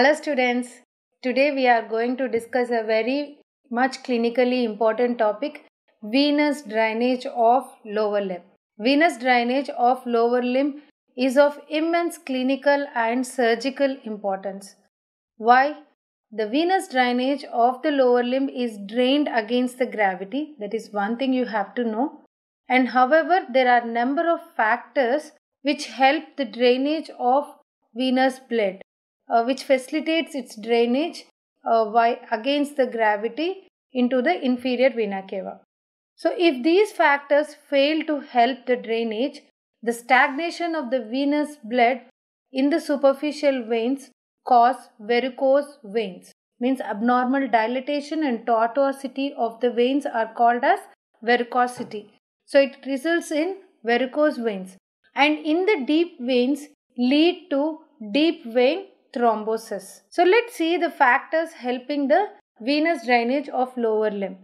Hello students, today we are going to discuss a very much clinically important topic, venous drainage of lower limb. Venous drainage of lower limb is of immense clinical and surgical importance. Why? The venous drainage of the lower limb is drained against the gravity, that is one thing you have to know. And however, there are a number of factors which help the drainage of venous blood. Which facilitates its drainage against the gravity into the inferior vena cava. So if these factors fail to help the drainage, the stagnation of the venous blood in the superficial veins cause varicose veins. Means abnormal dilatation and tortuosity of the veins are called as varicosity. So it results in varicose veins. And in the deep veins lead to deep vein thrombosis. So let's see the factors helping the venous drainage of lower limb.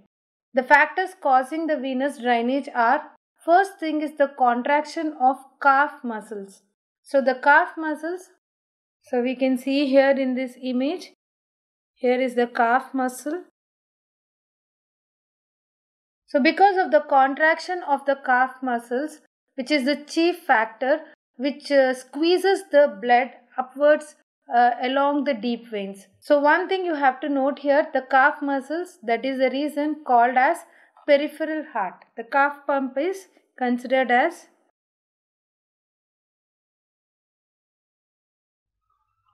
The factors causing the venous drainage are, first thing is the contraction of calf muscles. So the calf muscles, so we can see here in this image, here is the calf muscle. So because of the contraction of the calf muscles, which is the chief factor, which squeezes the blood upwards along the deep veins. So one thing you have to note here, the calf muscles, that is the reason called as peripheral heart. The calf pump is considered as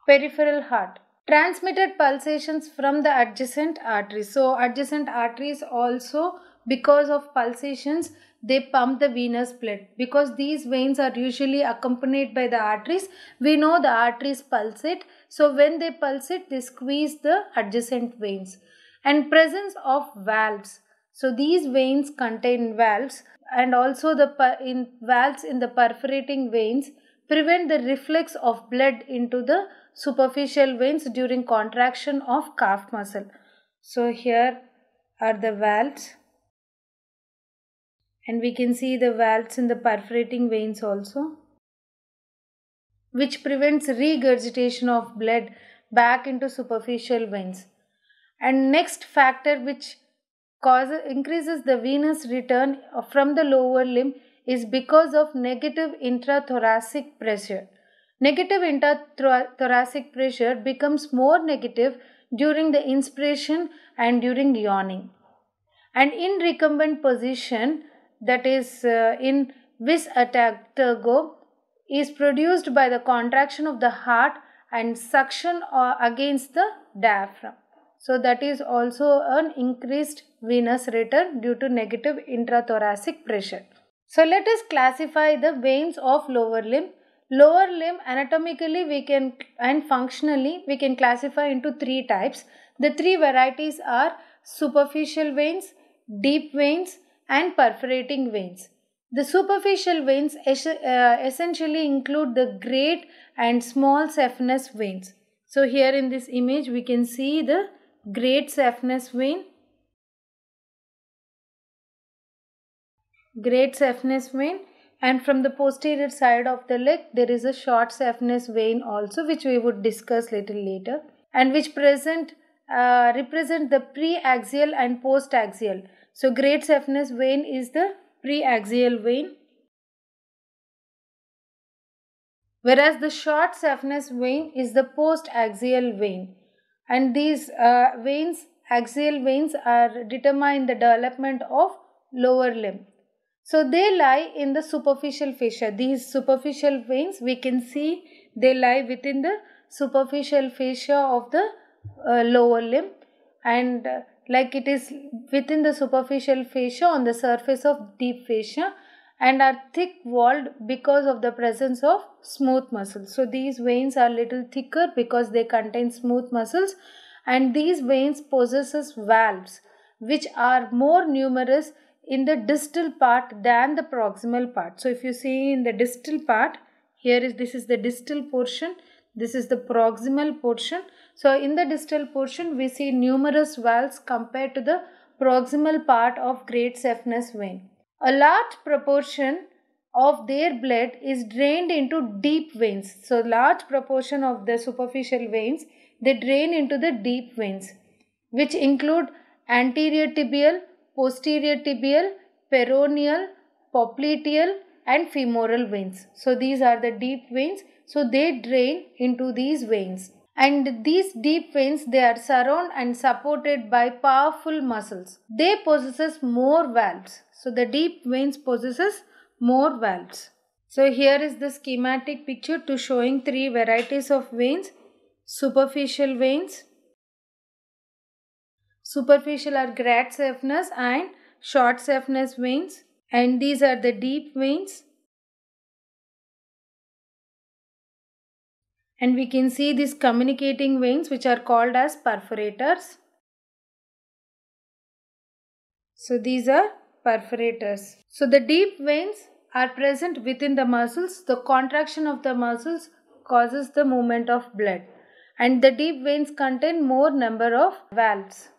peripheral heart. Transmitted pulsations from the adjacent arteries. So adjacent arteries also, because of pulsations, they pump the venous blood. Because these veins are usually accompanied by the arteries, we know the arteries pulsate. So when they pulsate, they squeeze the adjacent veins. And presence of valves. So these veins contain valves, and also valves in the perforating veins prevent the reflux of blood into the superficial veins during contraction of calf muscle. So here are the valves. And we can see the valves in the perforating veins also, which prevents regurgitation of blood back into superficial veins. And next factor which increases the venous return from the lower limb is because of negative intrathoracic pressure. Negative intrathoracic pressure becomes more negative during the inspiration and during yawning. And in recumbent position, that is in vis adductorgo, is produced by the contraction of the heart and suction against the diaphragm. So that is also an increased venous return due to negative intrathoracic pressure. So let us classify the veins of lower limb. Lower limb anatomically and functionally we can classify into three types. The three varieties are superficial veins, deep veins, and perforating veins. The superficial veins essentially include the great and small saphenous veins. So here in this image we can see the great saphenous vein. Great saphenous vein, and from the posterior side of the leg there is a short saphenous vein also, which we would discuss little later, and which represent the preaxial and postaxial. So great saphenous vein is the preaxial vein, whereas the short saphenous vein is the postaxial vein. And these axial veins are determine the development of lower limb. So they lie in the superficial fascia. These superficial veins, we can see they lie within the superficial fascia of the lower limb, and like it is within the superficial fascia on the surface of deep fascia, and are thick walled because of the presence of smooth muscles. So these veins are little thicker because they contain smooth muscles, and these veins possess valves which are more numerous in the distal part than the proximal part. So if you see in the distal part, this is the distal portion, this is the proximal portion. So in the distal portion we see numerous valves compared to the proximal part of great saphenous vein. A large proportion of their blood is drained into deep veins. So large proportion of the superficial veins they drain into the deep veins, which include anterior tibial, posterior tibial, peroneal, popliteal and femoral veins. So these are the deep veins. So they drain into these veins. And these deep veins, they are surrounded and supported by powerful muscles. They possess more valves. So the deep veins possesses more valves. So here is the schematic picture to showing three varieties of veins. Superficial veins. Superficial are great saphenous and short saphenous veins. And these are the deep veins. And we can see these communicating veins, which are called as perforators. So these are perforators. So the deep veins are present within the muscles. The contraction of the muscles causes the movement of blood. And the deep veins contain more number of valves.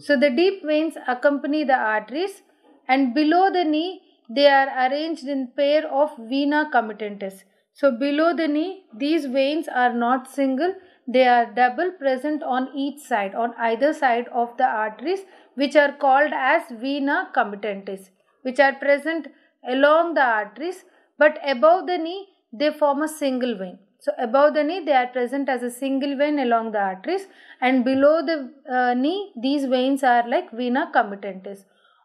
So the deep veins accompany the arteries. And below the knee, they are arranged in pair of vena comitantes. So below the knee, these veins are not single, they are double present on each side, on either side of the arteries, which are called as vena comitantes, which are present along the arteries, but above the knee, they form a single vein. So above the knee, they are present as a single vein along the arteries, and below the knee, these veins are like vena comitantes.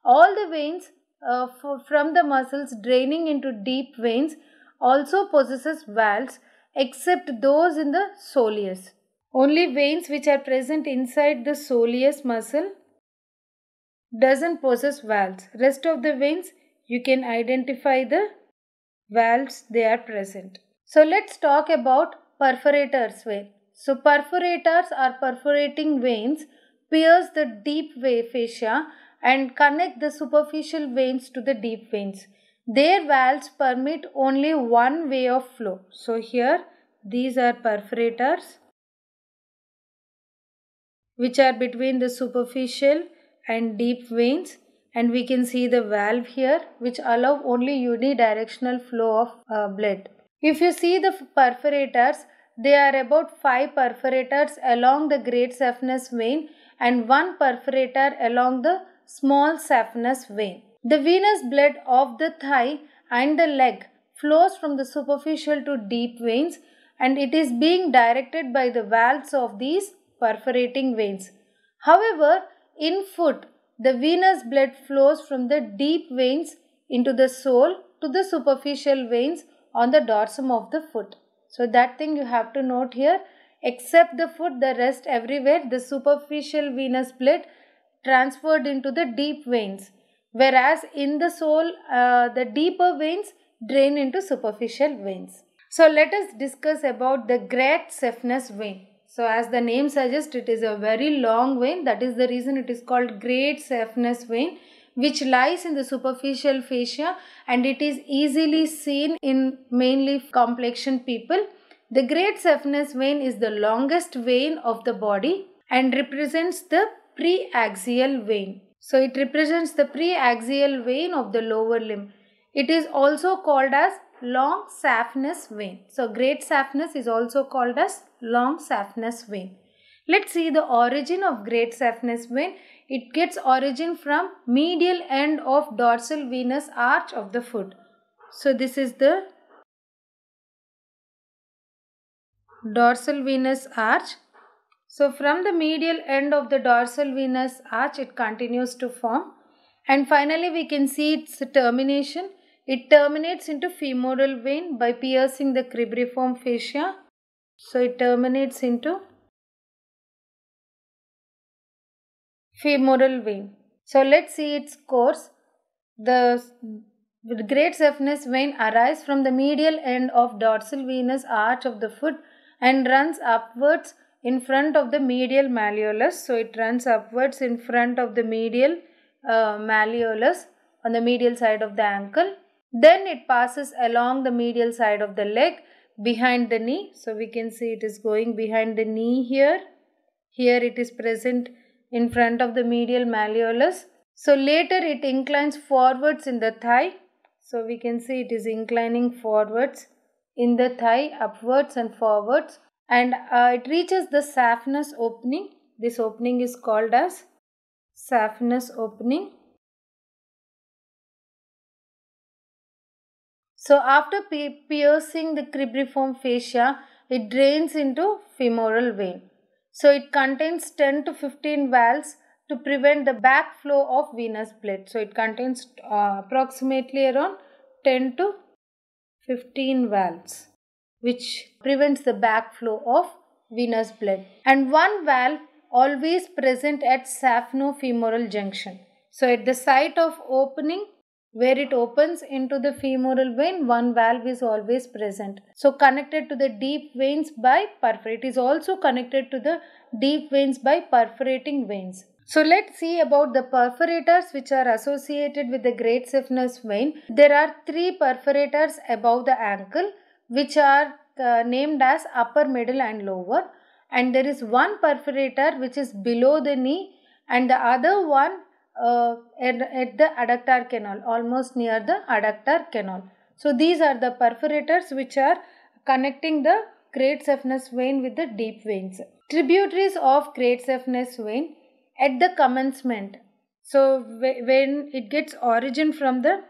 All the veins from the muscles draining into deep veins also possesses valves except those in the soleus. Only veins which are present inside the soleus muscle doesn't possess valves. Rest of the veins, you can identify the valves, they are present. So let's talk about perforators vein. So perforators are perforating veins, pierce the deep fascia and connect the superficial veins to the deep veins. Their valves permit only one way of flow. So here these are perforators which are between the superficial and deep veins, and we can see the valve here which allow only unidirectional flow of blood. If you see the perforators, there are about 5 perforators along the great saphenous vein and 1 perforator along the small saphenous vein. The venous blood of the thigh and the leg flows from the superficial to deep veins, and it is being directed by the valves of these perforating veins. However, in foot, the venous blood flows from the deep veins into the sole to the superficial veins on the dorsum of the foot. So that thing you have to note here. Except the foot, the rest everywhere, the superficial venous blood transferred into the deep veins. Whereas in the sole, the deeper veins drain into superficial veins. So let us discuss about the great saphenous vein. So as the name suggests, it is a very long vein. That is the reason it is called great saphenous vein, which lies in the superficial fascia, and it is easily seen in mainly complexion people. The great saphenous vein is the longest vein of the body and represents the preaxial vein. So it represents the preaxial vein of the lower limb. It is also called as long saphenous vein. So great saphenous is also called as long saphenous vein. Let's see the origin of great saphenous vein. It gets origin from medial end of dorsal venous arch of the foot. So this is the dorsal venous arch. So from the medial end of the dorsal venous arch, it continues to form. And finally, we can see its termination. It terminates into femoral vein by piercing the cribriform fascia. So it terminates into femoral vein. So let's see its course. The great saphenous vein arises from the medial end of dorsal venous arch of the foot and runs upwards in front of the medial malleolus. So it runs upwards in front of the medial malleolus on the medial side of the ankle. Then it passes along the medial side of the leg behind the knee. So we can see it is going behind the knee here. Here it is present in front of the medial malleolus. So later it inclines forwards in the thigh. So we can see it is inclining forwards in the thigh, upwards and forwards. and it reaches the saphenous opening. This opening is called as saphenous opening. So after piercing the cribriform fascia, it drains into femoral vein. So it contains 10 to 15 valves to prevent the backflow of venous blood. So it contains approximately around 10 to 15 valves, which prevents the backflow of venous blood. And one valve always present at saphenofemoral junction. So at the site of opening, where it opens into the femoral vein, one valve is always present. So connected to the deep veins by perforate. It is also connected to the deep veins by perforating veins. So let's see about the perforators which are associated with the great saphenous vein. There are three perforators above the ankle which are named as upper, middle and lower. And there is one perforator which is below the knee and the other one at the adductor canal, almost near the adductor canal. So these are the perforators which are connecting the great saphenous vein with the deep veins. Tributaries of great saphenous vein at the commencement. So when it gets origin from the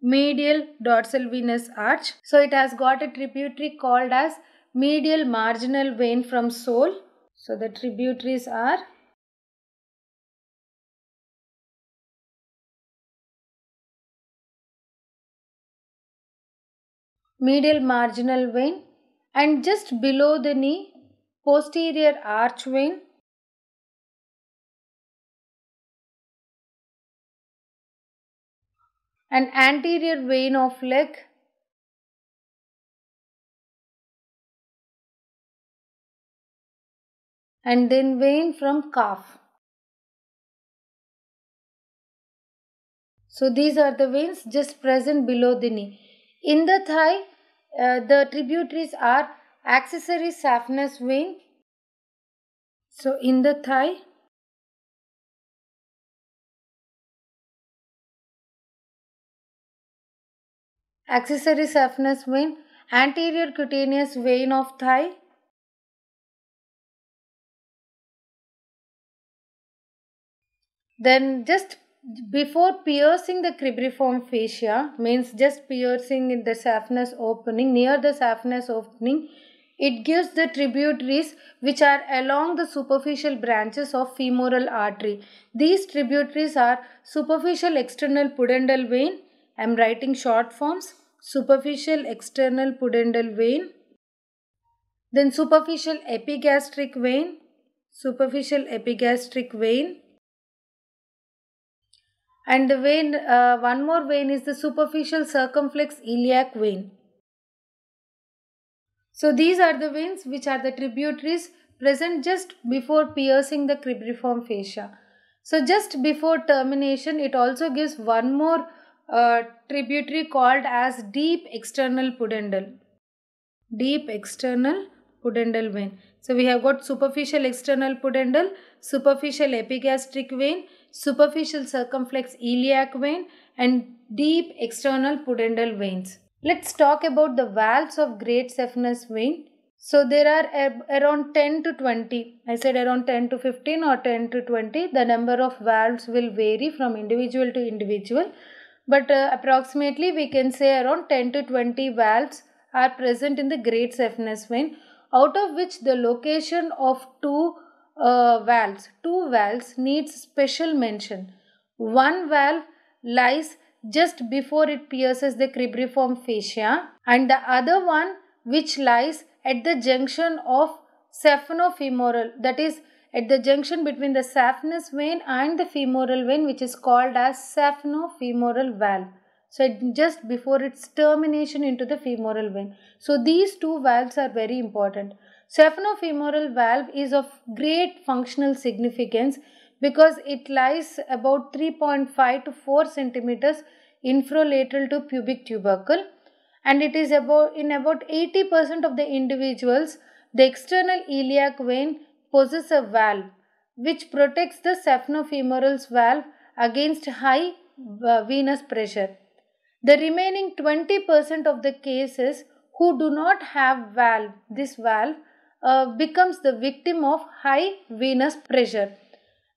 medial dorsal venous arch, so it has got a tributary called as medial marginal vein from sole. So the tributaries are medial marginal vein, and just below the knee, posterior arch vein, and anterior vein of leg, and then vein from calf. So these are the veins just present below the knee. In the thigh, the tributaries are accessory saphenous vein. So in the thigh, accessory saphenous vein, anterior cutaneous vein of thigh, then just before piercing the cribriform fascia, means just piercing in the saphenous opening, near the saphenous opening, it gives the tributaries which are along the superficial branches of femoral artery. These tributaries are superficial external pudendal vein, I am writing short forms, superficial external pudendal vein, then superficial epigastric vein, and the vein, one more vein is the superficial circumflex iliac vein. So these are the veins which are the tributaries present just before piercing the cribriform fascia. So just before termination, it also gives one more tributary called as deep external pudendal vein. So we have got superficial external pudendal, superficial epigastric vein, superficial circumflex iliac vein and deep external pudendal veins. Let's talk about the valves of great saphenous vein. So there are around 10 to 20. I said around 10 to 15 or 10 to 20. The number of valves will vary from individual to individual. But approximately we can say around 10 to 20 valves are present in the great saphenous vein, out of which the location of two valves needs special mention. One valve lies just before it pierces the cribriform fascia and the other one which lies at the junction of saphenofemoral, that is at the junction between the saphenous vein and the femoral vein, which is called as saphenofemoral valve. So it, just before its termination into the femoral vein. So these two valves are very important. Saphenofemoral valve is of great functional significance because it lies about 3.5 to 4 centimeters infralateral to pubic tubercle, and it is about in about 80% of the individuals the external iliac vein possesses a valve which protects the saphenofemoral valve against high venous pressure. The remaining 20% of the cases who do not have this valve becomes the victim of high venous pressure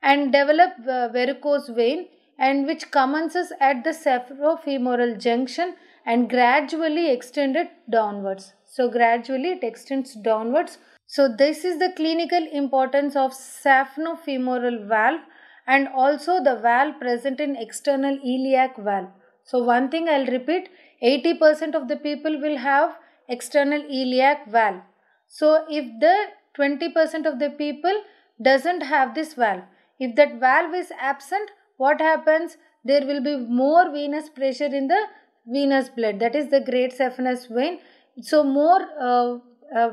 and develop varicose vein, and which commences at the saphenofemoral junction and gradually extended downwards. So gradually it extends downwards. So this is the clinical importance of saphenofemoral valve and also the valve present in external iliac valve. So one thing I'll repeat, 80% of the people will have external iliac valve. So if the 20% of the people doesn't have this valve, if that valve is absent, what happens? There will be more venous pressure in the venous blood, that is the great saphenous vein. So more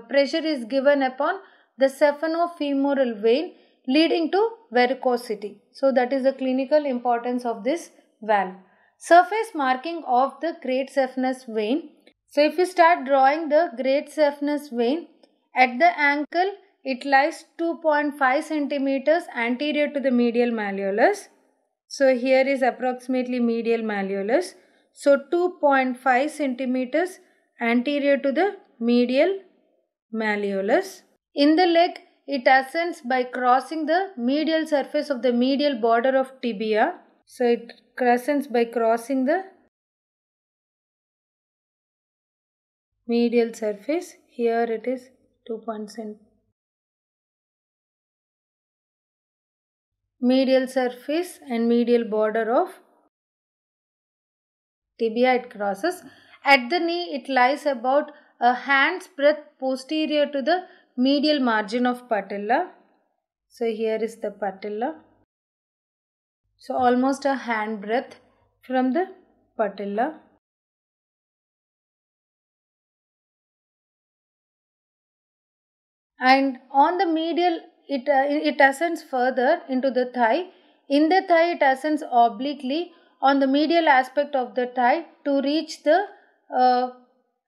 pressure is given upon the saphenofemoral vein, leading to varicosity. So that is the clinical importance of this valve. Surface marking of the great saphenous vein. So if you start drawing the great saphenous vein, at the ankle it lies 2.5 centimeters anterior to the medial malleolus. So here is approximately medial malleolus. So 2.5 centimeters anterior to the medial malleolus. In the leg, it ascends by crossing the medial surface of the medial border of tibia. So it ascends by crossing the medial surface. Here it is 2.5 medial surface and medial border of tibia it crosses. At the knee, it lies about a hand's breadth posterior to the medial margin of patella. So here is the patella. So almost a hand breadth from the patella. And on the medial, it ascends further into the thigh. In the thigh, it ascends obliquely on the medial aspect of the thigh to reach the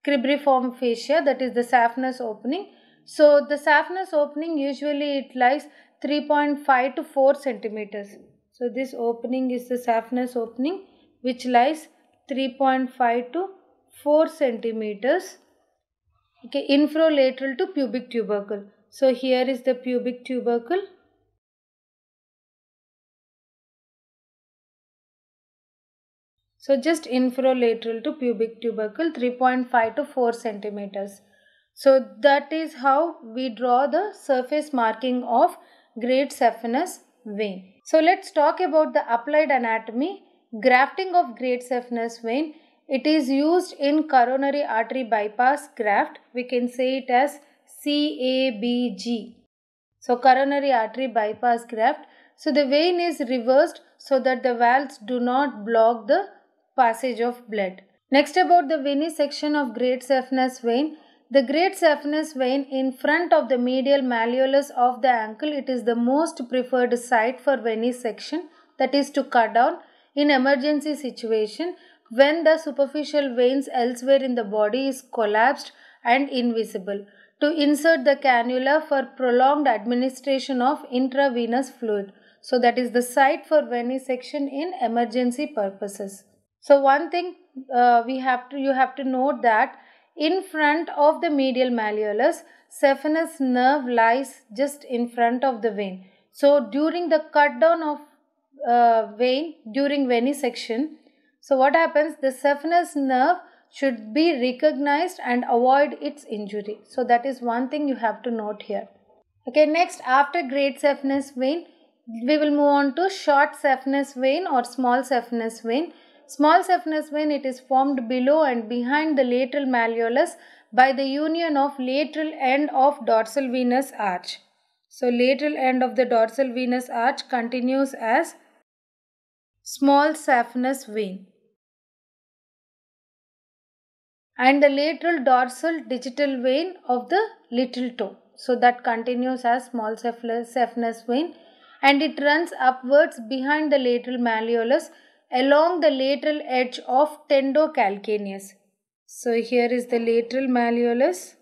cribriform fascia, that is the saphenous opening. So the saphenous opening, usually it lies 3.5 to 4 centimeters. So this opening is the saphenous opening, which lies 3.5 to 4 centimeters. Okay, infralateral to pubic tubercle. So here is the pubic tubercle. So just infralateral to pubic tubercle, 3.5 to 4 centimeters. So that is how we draw the surface marking of great saphenous vein. So let's talk about the applied anatomy. Grafting of great saphenous vein. It is used in coronary artery bypass graft. We can say it as CABG. So coronary artery bypass graft. So the vein is reversed so that the valves do not block the passage of blood. Next, about the venisection of great saphenous vein. The great saphenous vein in front of the medial malleolus of the ankle, it is the most preferred site for venisection, that is to cut down in emergency situation when the superficial veins elsewhere in the body is collapsed and invisible, to insert the cannula for prolonged administration of intravenous fluid. So that is the site for venisection in emergency purposes. So one thing you have to note that in front of the medial malleolus, saphenous nerve lies just in front of the vein. So during the cut down of vein during venisection, so what happens? The saphenous nerve should be recognized and avoid its injury. So that is one thing you have to note here. Okay, next, after great saphenous vein, we will move on to short saphenous vein or small saphenous vein. Small saphenous vein, it is formed below and behind the lateral malleolus by the union of lateral end of dorsal venous arch. So lateral end of the dorsal venous arch continues as small saphenous vein. And the lateral dorsal digital vein of the little toe. So that continues as small saphenous vein. And it runs upwards behind the lateral malleolus along the lateral edge of tendocalcaneus. So here is the lateral malleolus.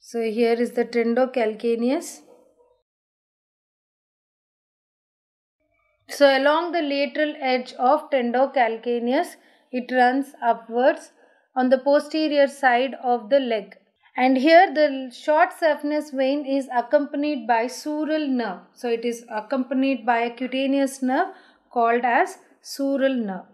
So here is the tendocalcaneus. So along the lateral edge of tendocalcaneus, it runs upwards on the posterior side of the leg. And here the short saphenous vein is accompanied by sural nerve. So it is accompanied by a cutaneous nerve called as sural nerve.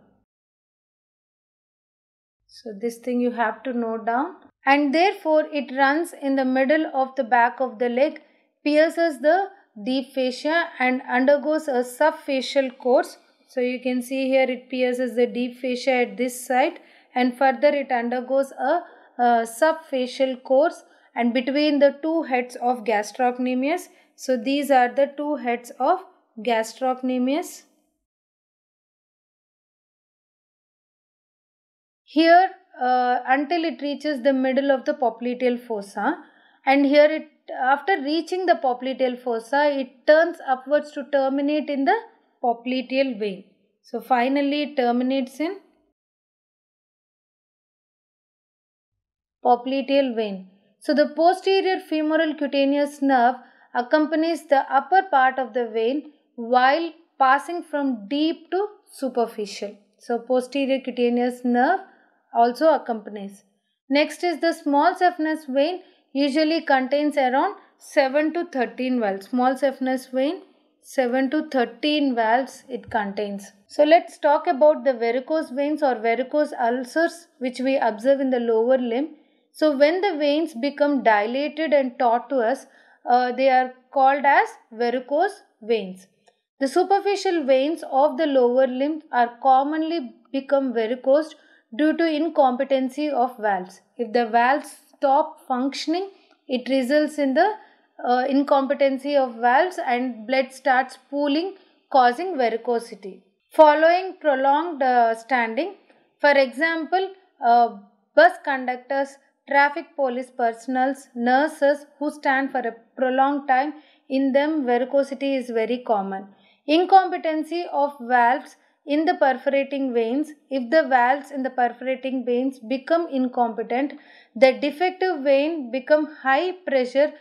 So this thing you have to note down. And therefore it runs in the middle of the back of the leg, pierces the deep fascia and undergoes a subfacial course. So you can see here it pierces the deep fascia at this side and further it undergoes a subfacial course and between the two heads of gastrocnemius. So these are the two heads of gastrocnemius. Here until it reaches the middle of the popliteal fossa, and here it, after reaching the popliteal fossa, it turns upwards to terminate in the popliteal vein. So finally it terminates in popliteal vein. So the posterior femoral cutaneous nerve accompanies the upper part of the vein while passing from deep to superficial. So posterior cutaneous nerve also accompanies. Next is the small saphenous vein, usually contains around 7 to 13 valves. Small saphenous vein, 7 to 13 valves it contains. So let's talk about the varicose veins or varicose ulcers which we observe in the lower limb. So when the veins become dilated and tortuous, they are called as varicose veins. The superficial veins of the lower limb are commonly become varicosed due to incompetency of valves. If the valves stop functioning, it results in the incompetency of valves and blood starts pooling, causing varicosity. Following prolonged standing, for example, bus conductors, traffic police personnel, nurses who stand for a prolonged time, in them varicosity is very common. Incompetency of valves in the perforating veins. If the valves in the perforating veins become incompetent, the defective vein become high pressure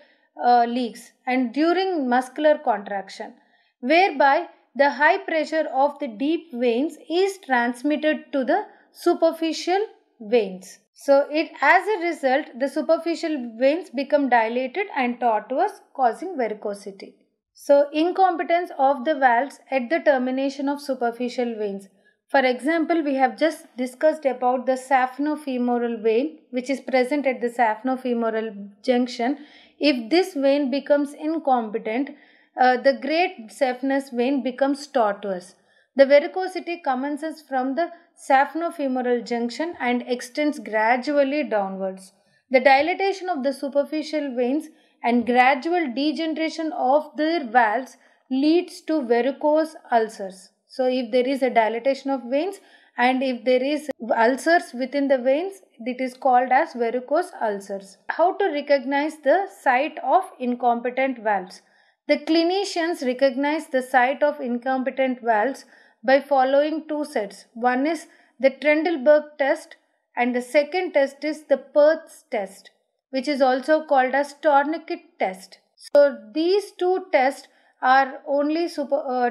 leaks and during muscular contraction, whereby the high pressure of the deep veins is transmitted to the superficial veins. So as a result, the superficial veins become dilated and tortuous, causing varicosity. So incompetence of the valves at the termination of superficial veins. For example, we have just discussed about the saphenofemoral vein which is present at the saphenofemoral junction. If this vein becomes incompetent, the great saphenous vein becomes tortuous. The varicosity commences from the saphenofemoral junction and extends gradually downwards. The dilatation of the superficial veins and gradual degeneration of their valves leads to varicose ulcers. So if there is a dilatation of veins and if there is ulcers within the veins, it is called as varicose ulcers. How to recognize the site of incompetent valves? The clinicians recognize the site of incompetent valves by following two sets. One is the Trendelenburg test and the second test is the Perthes test, which is also called as tourniquet test. So these two tests are only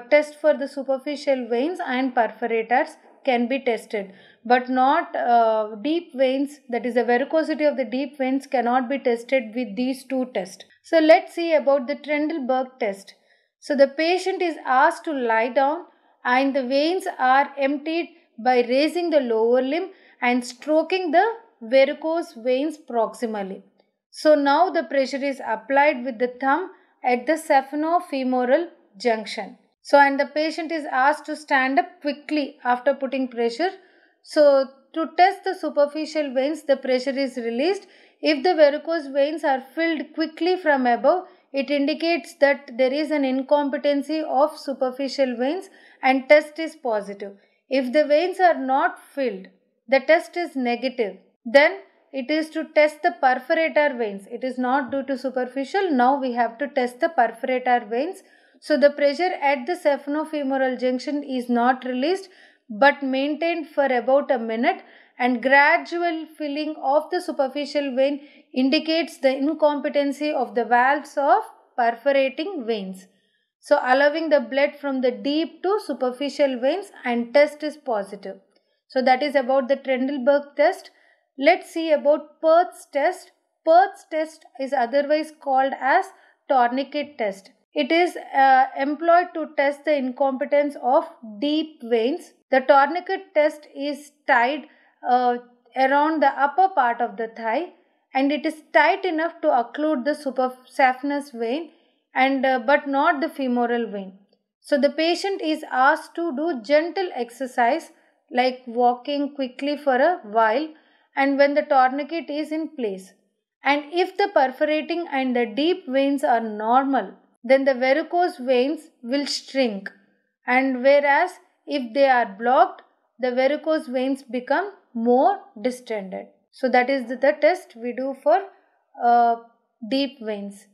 test for the superficial veins, and perforators can be tested but not deep veins, that is the varicosity of the deep veins cannot be tested with these two tests. So let's see about the Trendelenburg test. So the patient is asked to lie down and the veins are emptied by raising the lower limb and stroking the varicose veins proximally. So now the pressure is applied with the thumb at the saphenofemoral junction. So and the patient is asked to stand up quickly after putting pressure. So to test the superficial veins, the pressure is released. If the varicose veins are filled quickly from above, it indicates that there is an incompetency of superficial veins and test is positive. If the veins are not filled, the test is negative. Then it is to test the perforator veins. It is not due to superficial. Now we have to test the perforator veins. So the pressure at the saphenofemoral junction is not released but maintained for about a minute, and gradual filling of the superficial vein indicates the incompetency of the valves of perforating veins. So allowing the blood from the deep to superficial veins and test is positive. So that is about the Trendelenburg test. Let's see about Perthes test. Perthes test is otherwise called as tourniquet test. It is employed to test the incompetence of deep veins. The tourniquet test is tied around the upper part of the thigh, and it is tight enough to occlude the saphenous vein and but not the femoral vein. So the patient is asked to do gentle exercise like walking quickly for a while, and when the tourniquet is in place. And if the perforating and the deep veins are normal, then the varicose veins will shrink, and whereas if they are blocked, the varicose veins become more distended. So that is the test we do for deep veins.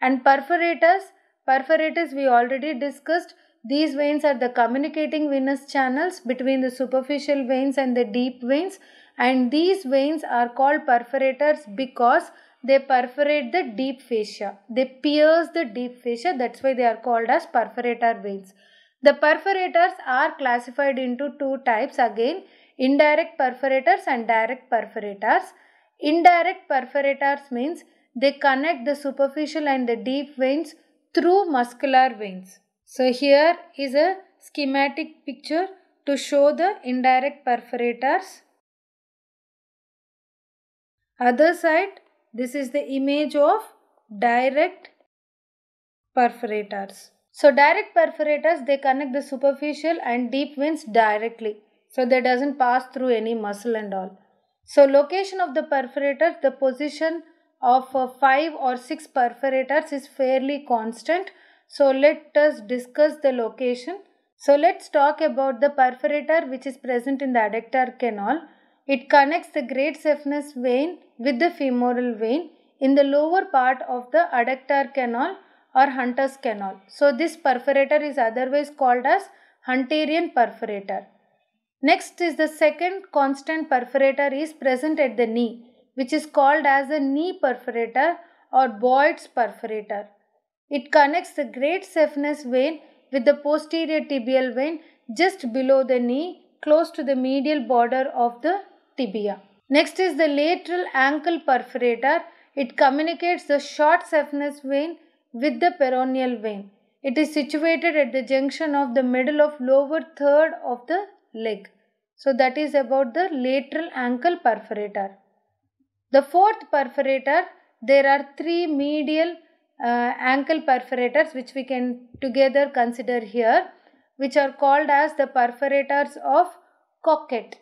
And perforators we already discussed. These veins are the communicating venous channels between the superficial veins and the deep veins, and these veins are called perforators because they perforate the deep fascia. They pierce the deep fascia. That's why they are called as perforator veins. The perforators are classified into two types again: indirect perforators and direct perforators. Indirect perforators means they connect the superficial and the deep veins through muscular veins. So here is a schematic picture to show the indirect perforators. Other side, this is the image of direct perforators. So direct perforators, they connect the superficial and deep veins directly. So they doesn't pass through any muscle and all. So location of the perforators, the position of 5 or 6 perforators is fairly constant. So let us discuss the location. So let's talk about the perforator which is present in the adductor canal. It connects the great saphenous vein with the femoral vein in the lower part of the adductor canal or Hunter's canal. So this perforator is otherwise called as hunterian perforator. Next is the second constant perforator is present at the knee, which is called as a knee perforator or Boyd's perforator. It connects the great saphenous vein with the posterior tibial vein just below the knee, close to the medial border of the tibia. Next is the lateral ankle perforator. It communicates the short saphenous vein with the peroneal vein. It is situated at the junction of the middle of lower third of the leg. So that is about the lateral ankle perforator. The fourth perforator, there are 3 medial ankle perforators which we can together consider here, which are called as the perforators of Cockett,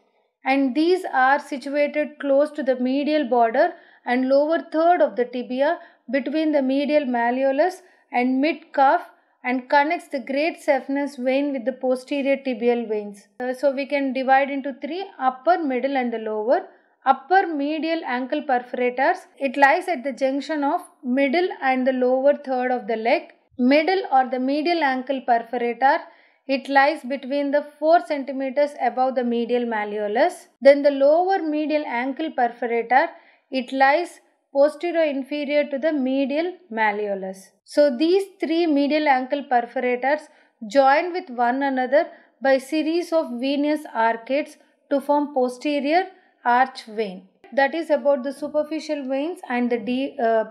and these are situated close to the medial border and lower third of the tibia between the medial malleolus and mid-calf, and connects the great saphenous vein with the posterior tibial veins. So we can divide into 3: upper, middle and the lower. Upper medial ankle perforators, it lies at the junction of middle and the lower third of the leg. Middle or the medial ankle perforator, it lies between the 4 centimeters above the medial malleolus. Then the lower medial ankle perforator, it lies posterior inferior to the medial malleolus. So these 3 medial ankle perforators join with one another by series of venous arcades to form posterior arch vein. That is about the superficial veins and the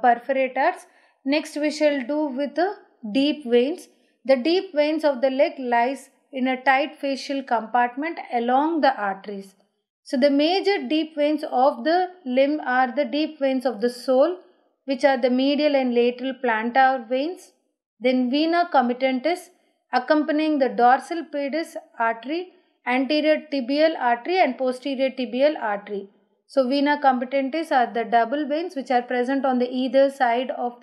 perforators. Next we shall do with the deep veins. The deep veins of the leg lies in a tight fascial compartment along the arteries. So the major deep veins of the limb are the deep veins of the sole, which are the medial and lateral plantar veins. Then vena comitantes, accompanying the dorsal pedis artery, anterior tibial artery and posterior tibial artery. So vena comitantes are the double veins which are present on the either side of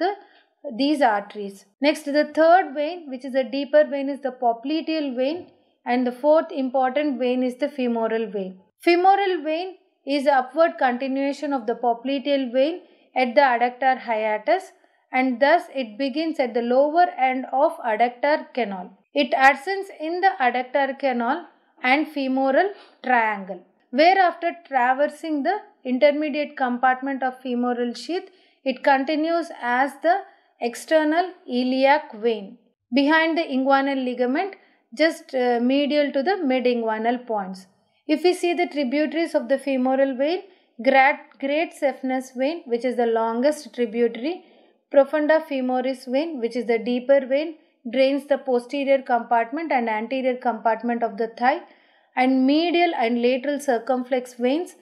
these arteries. Next, the third vein, which is a deeper vein, is the popliteal vein, and the fourth important vein is the femoral vein. Femoral vein is upward continuation of the popliteal vein at the adductor hiatus, and thus it begins at the lower end of adductor canal. It ascends in the adductor canal and femoral triangle, where after traversing the intermediate compartment of femoral sheath, it continues as the external iliac vein behind the inguinal ligament, just medial to the mid-inguinal points. If we see the tributaries of the femoral vein, great saphenous vein, which is the longest tributary, profunda femoris vein, which is the deeper vein, drains the posterior compartment and anterior compartment of the thigh, and medial and lateral circumflex veins,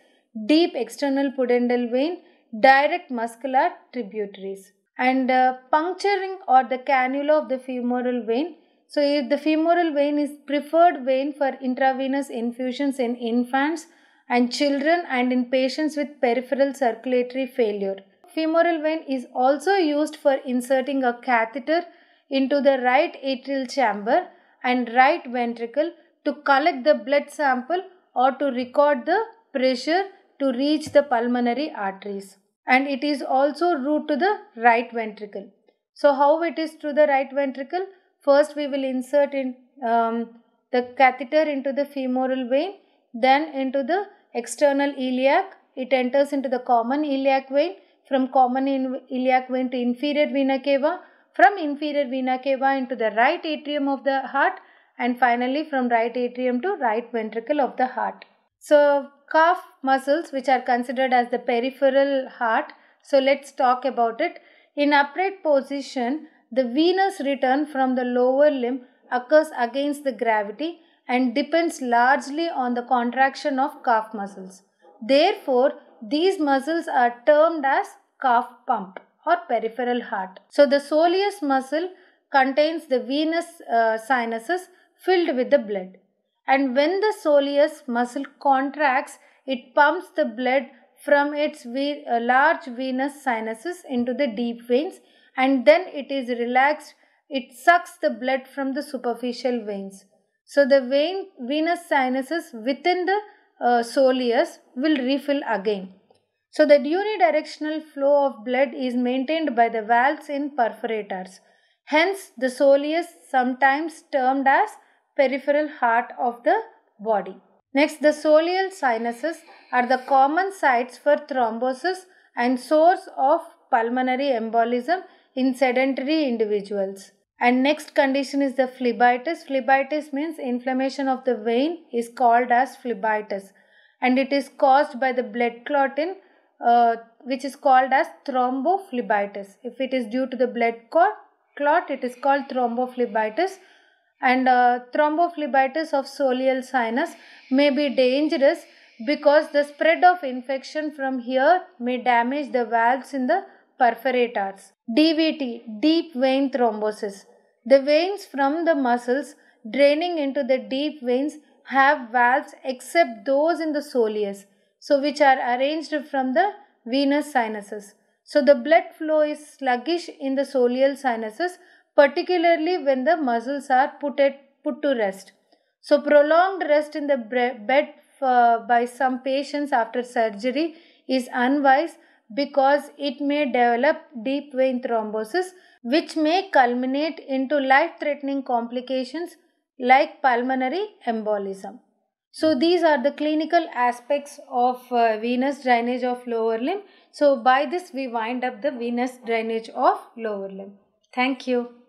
deep external pudendal vein, direct muscular tributaries. And puncturing or the cannula of the femoral vein. So if the femoral vein is preferred vein for intravenous infusions in infants and children and in patients with peripheral circulatory failure. Femoral vein is also used for inserting a catheter into the right atrial chamber and right ventricle to collect the blood sample or to record the pressure to reach the pulmonary arteries. And it is also route to the right ventricle. So how it is to the right ventricle? First we will insert in the catheter into the femoral vein, then into the external iliac. It enters into the common iliac vein, from common iliac vein to inferior vena cava, from inferior vena cava into the right atrium of the heart, and finally from right atrium to right ventricle of the heart. So calf muscles, which are considered as the peripheral heart. So let's talk about it. In upright position, the venous return from the lower limb occurs against the gravity and depends largely on the contraction of calf muscles. Therefore, these muscles are termed as calf pump or peripheral heart. So the soleus muscle contains the venous sinuses filled with the blood. And when the soleus muscle contracts, it pumps the blood from its large venous sinuses into the deep veins, and then it is relaxed. It sucks the blood from the superficial veins. So the venous sinuses within the soleus will refill again. So that unidirectional flow of blood is maintained by the valves in perforators. Hence, the soleus sometimes termed as peripheral heart of the body. Next, the soleal sinuses are the common sites for thrombosis and source of pulmonary embolism in sedentary individuals. And next condition is the phlebitis. Phlebitis means inflammation of the vein is called as phlebitis, and it is caused by the blood clot in which is called as thrombophlebitis. If it is due to the blood clot, it is called thrombophlebitis. And thrombophlebitis of soleal sinus may be dangerous because the spread of infection from here may damage the valves in the perforators. DVT, deep vein thrombosis. The veins from the muscles draining into the deep veins have valves except those in the soleus, so which are arranged from the venous sinuses. So the blood flow is sluggish in the soleal sinuses, particularly when the muscles are put to rest. So prolonged rest in the bed by some patients after surgery is unwise because it may develop deep vein thrombosis, which may culminate into life-threatening complications like pulmonary embolism. So these are the clinical aspects of venous drainage of lower limb. So by this we wind up the venous drainage of lower limb. Thank you.